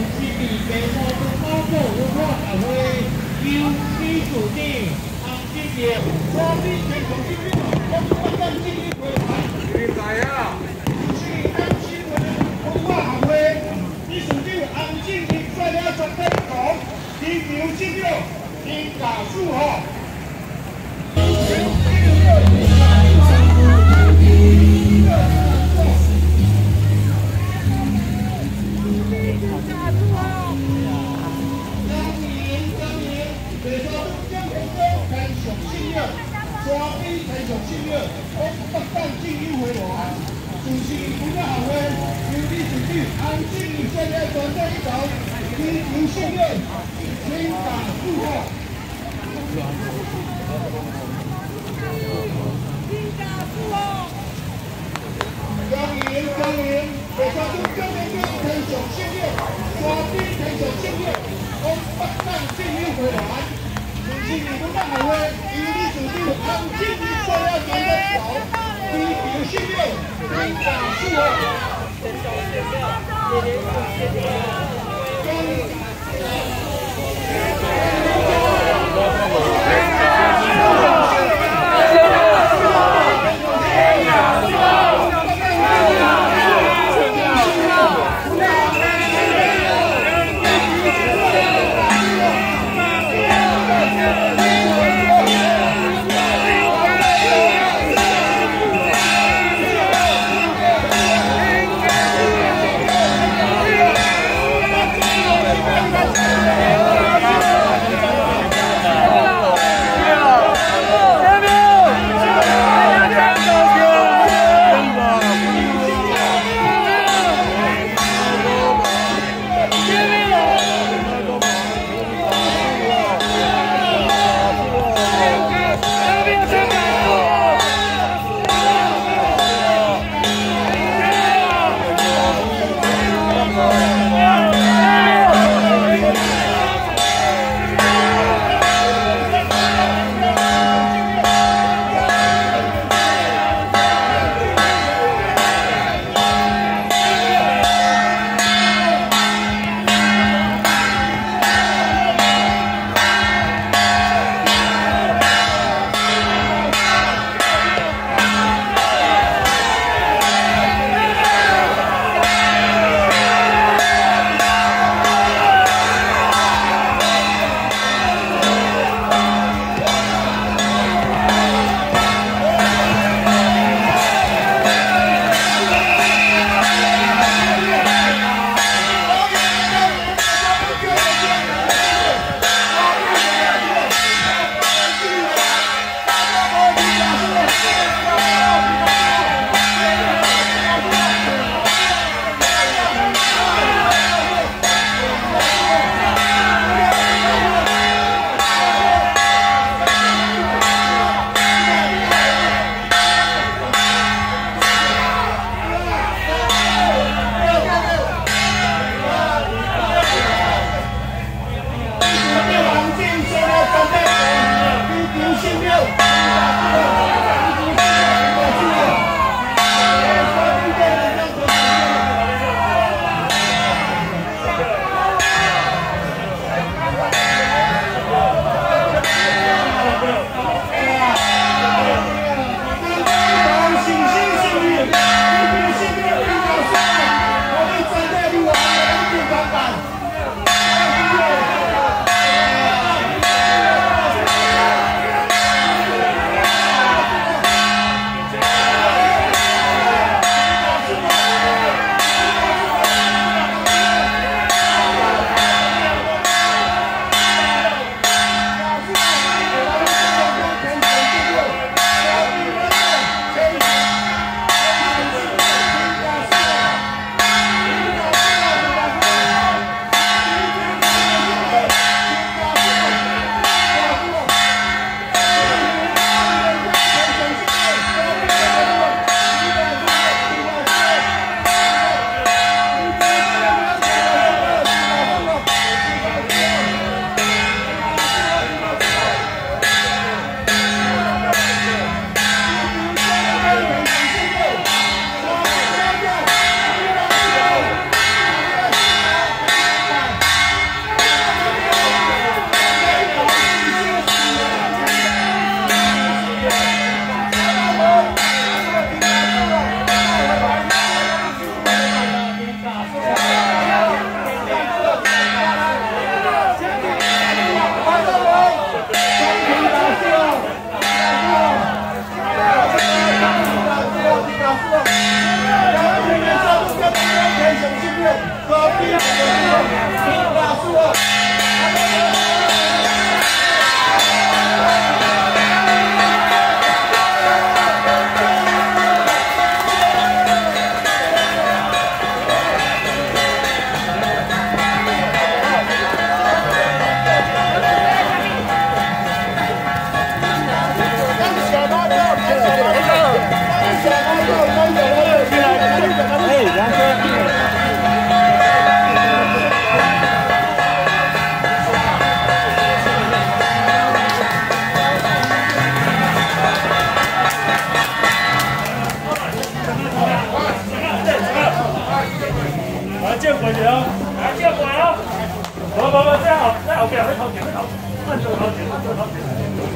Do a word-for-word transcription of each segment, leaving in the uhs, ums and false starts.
是被白沙都高速文化协会优美处长杭志杰所推荐的精品文化展精品会馆。明白啊！是杭新文文化协会秘书长杭志杰率领团队从金牛进入金港树河。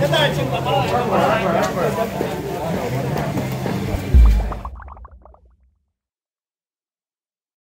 现在进广告了。